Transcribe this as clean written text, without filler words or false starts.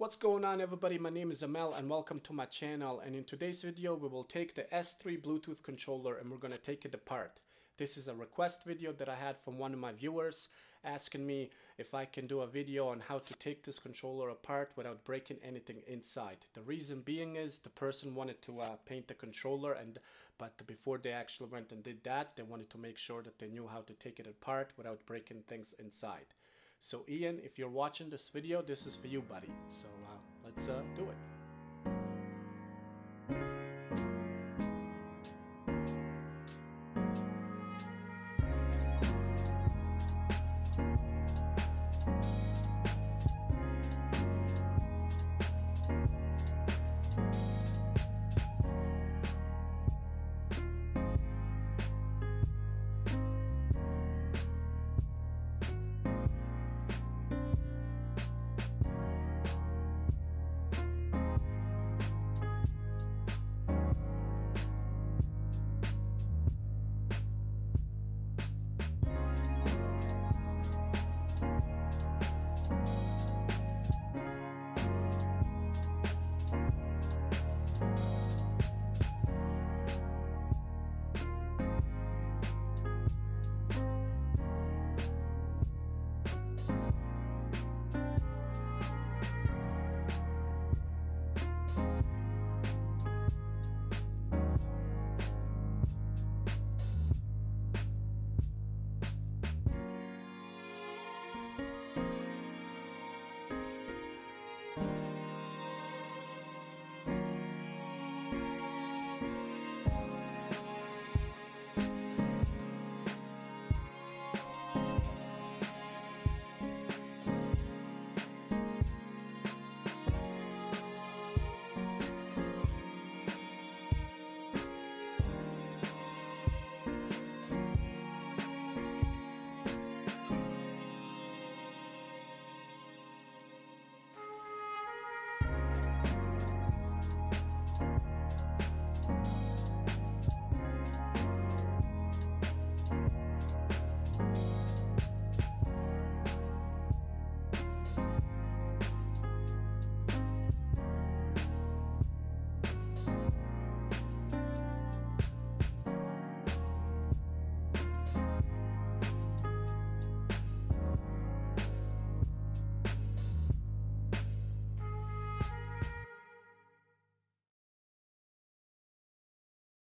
What's going on, everybody? My name is Amel and welcome to my channel. And in today's video we will take the S3 Bluetooth controller and we're going to take it apart. This is a request video that I had from one of my viewers asking me if I can do a video on how to take this controller apart without breaking anything inside. The reason being is the person wanted to paint the controller, but before they actually went and did that, they wanted to make sure that they knew how to take it apart without breaking things inside. So Ian, if you're watching this video, this is for you, buddy. So let's do it.